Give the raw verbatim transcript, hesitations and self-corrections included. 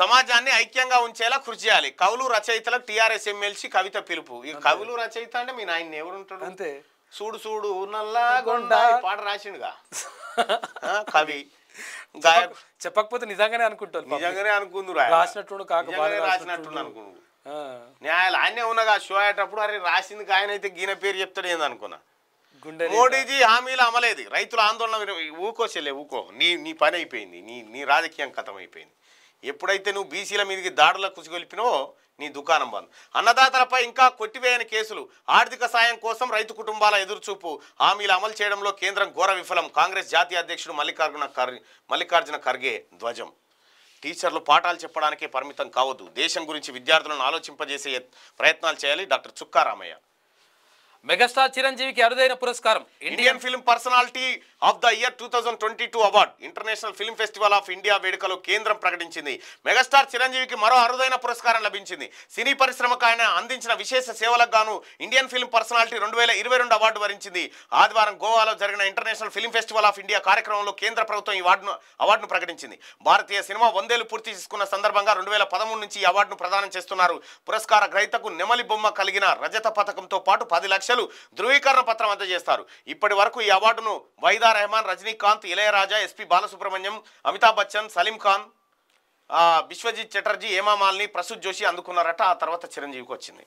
సమాజాన్ని ఐక్యంగా ఉంచేలా కృషి చేయాలి. కవులు రచయితలకు టిఆర్ఎస్ ఎమ్మెల్సీ కవిత పిలుపు. ఈ కవులు రచయిత అంటే మీ నాయన ఎవరు ఉంటాడు? అంతే. చూడు చూడు నల్లా గొండా పాట రాసిండుగా కవి. చెప్పకపోతే నిజంగానే అనుకుంటాను. నిజంగానే అనుకుందురా రాసినట్టు కాకపోతే రాసినట్టు అనుకుంటు న్యాయాలు ఆయనే ఉన్నగా షో అయ్యేటప్పుడు అరే రాసింది ఆయన అయితే గీన పేరు చెప్తాడు ఏందనుకున్నా. మోడీజీ హామీలు అమలేదు, రైతుల ఆందోళన ఊకోసలే ఊకో, నీ నీ పని అయిపోయింది, నీ నీ రాజకీయం కథం అయిపోయింది. ఎప్పుడైతే నువ్వు బీసీల మీదకి దాడుల కుసిగొలిపినో నీ దుకాణం బంద్. అన్నదాతలపై ఇంకా కొట్టివేయని కేసులు, ఆర్థిక సాయం కోసం రైతు కుటుంబాల ఎదురుచూపు, హామీలు అమలు చేయడంలో కేంద్రం ఘోర విఫలం, కాంగ్రెస్ జాతీయ అధ్యక్షుడు మల్లికార్జున ఖర్గే మల్లికార్జున ఖర్గే ధ్వజం. టీచర్లు పాఠాలు చెప్పడానికే పరిమితం కావద్దు, దేశం గురించి విద్యార్థులను ఆలోచింపజేసే ప్రయత్నాలు చేయాలి. డాక్టర్ చుక్కా రామయ్య. మెగాస్టార్ చిరంజీవికి అరుదైన పురస్కారం, Indian film personality of the year two thousand twenty two award international film festival of India వేడుకలో కేంద్రం ప్రకటించింది. మెగాస్టార్ చిరంజీవికి మరో అరుదైన పురస్కారం లభించింది. సినీ పరిశ్రమకు ఆయన అందించిన విశేష సేవలకు గాను ఇండియన్ ఫిల్మ్ పర్సనాలిటీ రెండు వేల ఇరవై రెండు అవార్డు వరించింది. ఆదివారం గోవాలో జరిగిన international film festival of India కార్యక్రమంలో కేంద్ర ప్రభుత్వం ఈ అవార్డును అవార్డును ప్రకటించింది. భారతీయ సినిమా వందేళ్లు పూర్తి చేసుకున్న సందర్భంగా రెండు వేల పదమూడు నుంచి ఈ అవార్డును ప్రదానం చేస్తున్నారు. పురస్కార గ్రహీతకు నెమలి బొమ్మ కలిగిన రజత పథకంతో పాటు పది లక్షలు ధృవీకరణ పత్రం అందజేస్తారు. ఇప్పటి వరకు ఈ అవార్డును వైదా రెహమాన్, రజనీకాంత్, ఇళయరాజా, ఎస్పి బాలసుబ్రహ్మణ్యం, అమితాబ్ బచ్చన్, సలీం ఖాన్, విశ్వజిత్ చటర్జీ, హేమా మాలిని, ప్రసూత్ జోషి అందుకున్నారట. ఆ తర్వాత చిరంజీవికి వచ్చింది.